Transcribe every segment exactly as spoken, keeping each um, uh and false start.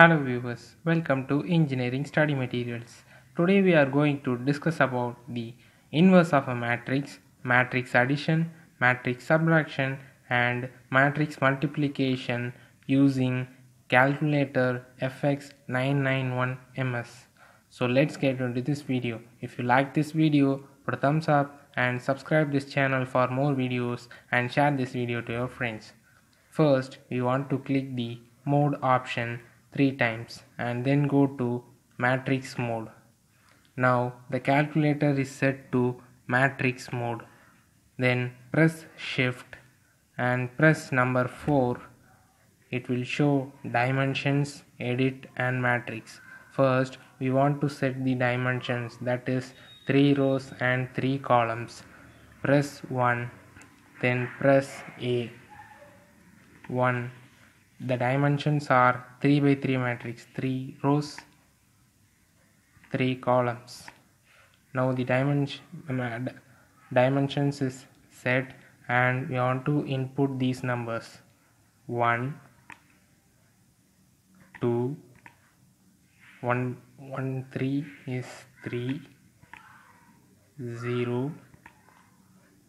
Hello viewers, welcome to Engineering Study Materials. Today we are going to discuss about the inverse of a matrix, matrix addition, matrix subtraction and matrix multiplication using calculator F X nine ninety-one M S. So let's get into this video. If you like this video, put a thumbs up and subscribe this channel for more videos and share this video to your friends. First, we want to click the mode option three times and then go to matrix mode. Now the calculator is set to matrix mode. Then press shift and press number four. It will show dimensions, edit and matrix. First we want to set the dimensions, that is three rows and three columns. Press one, then press A. one. The dimensions are three by three matrix, three rows, three columns. Now the dimension dimensions is set and we want to input these numbers one, two, one, one, three is three, zero,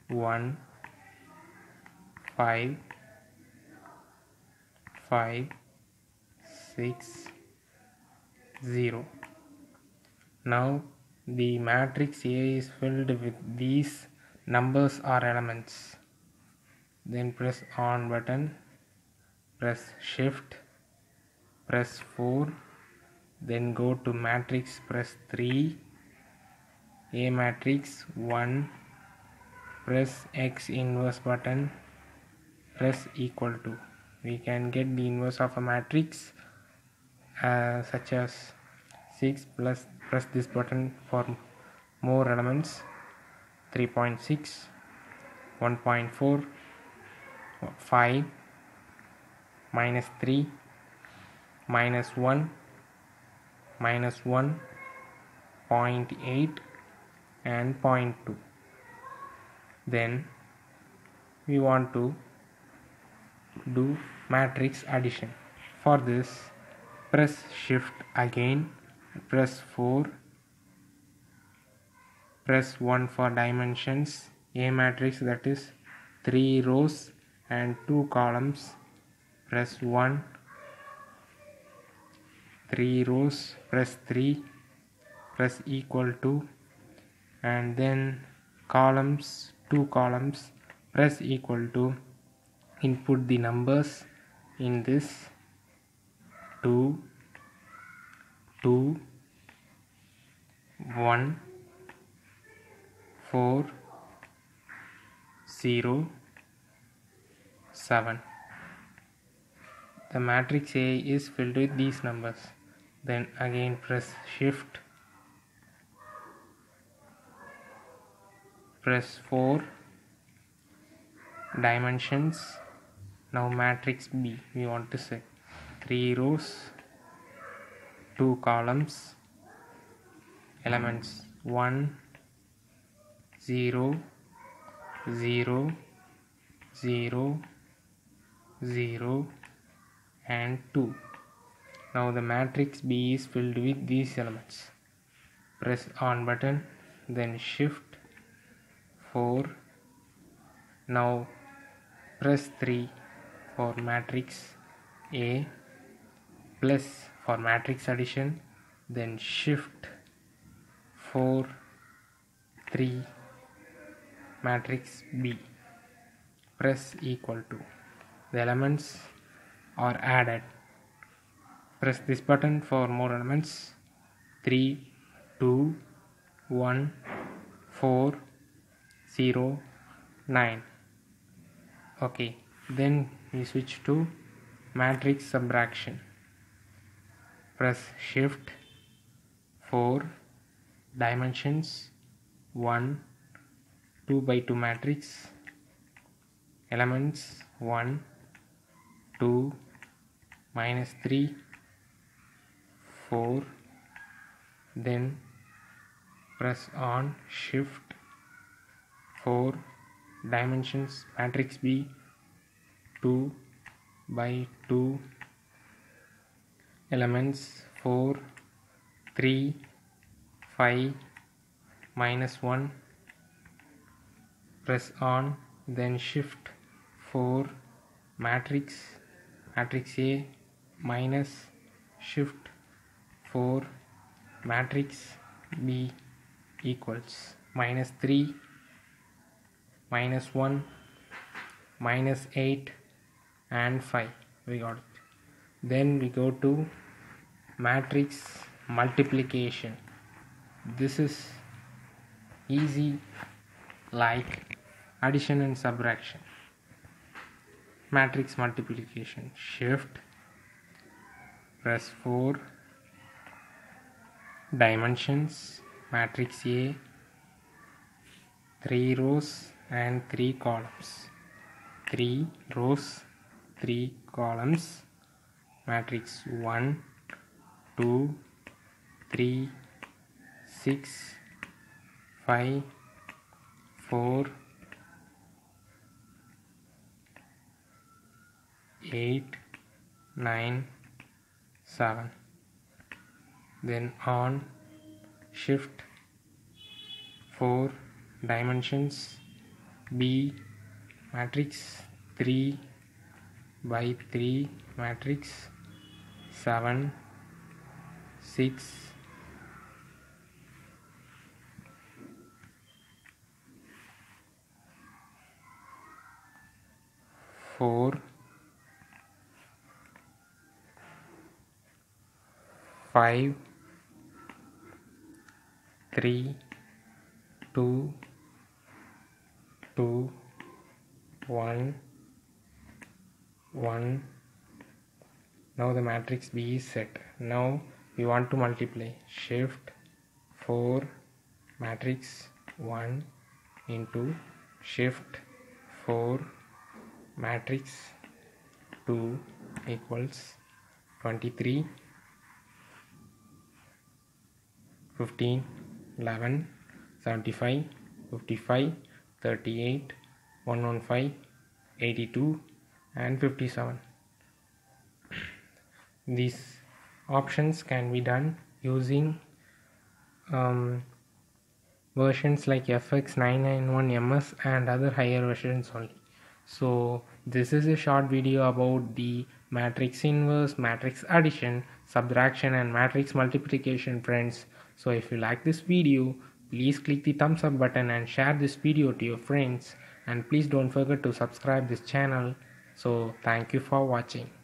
one, five, five, six, zero. Now the matrix A is filled with these numbers or elements. Then press on button, press shift, press four, then go to matrix, press three, A matrix one, press X inverse button, press equal to. We can get the inverse of a matrix uh, such as six plus, press this button for more elements, three point six, one point four, five, minus three, minus one, minus one, zero point eight and zero point two. Then we want to do matrix addition. For this, press shift again, press four, press one for dimensions, A matrix, that is three rows and two columns, press one, three rows, press three, press equal to, and then columns, two columns, press equal to. Input the numbers in this two, two, one, four, zero, seven. The matrix A is filled with these numbers. Then again press shift, press four, dimensions. Now matrix B we want to set, three rows, two columns, elements one, zero, zero, zero, zero and two. Now the matrix B is filled with these elements. Press on button, then shift four. Now press three for matrix A, plus for matrix addition, then shift four, three, matrix B, press equal to. The elements are added. Press this button for more elements, three, two, one, four, zero, nine. Okay, then we switch to matrix subtraction. Press shift four, dimensions one, two by two matrix, elements one, two, minus three, four, then press on shift four, dimensions matrix B, two by two, elements four, three, five, minus one, press on, then shift four, matrix, matrix A, minus, shift four, matrix B, equals minus three, minus one, minus eight and five. We got it. Then we go to matrix multiplication. This is easy like addition and subtraction. Matrix multiplication, shift, press four, dimensions, matrix A, three rows and three columns, three rows, three columns, matrix one, two, three, six, five, four, eight, nine, seven. Then on, shift, four, dimensions, B, matrix three by three, matrix seven, six, four, five, three, two, two, one, one. Now the matrix B is set. Now we want to multiply. Shift four matrix one into shift four matrix two equals twenty-three, fifteen, eleven, seventy-five, fifty-five, thirty-eight, one hundred fifteen, eighty-two and fifty-seven. These options can be done using um, versions like F X nine ninety-one M S and other higher versions only. So this is a short video about the matrix inverse, matrix addition, subtraction and matrix multiplication, friends. So if you like this video, please click the thumbs up button and share this video to your friends, and please don't forget to subscribe this channel. So thank you for watching.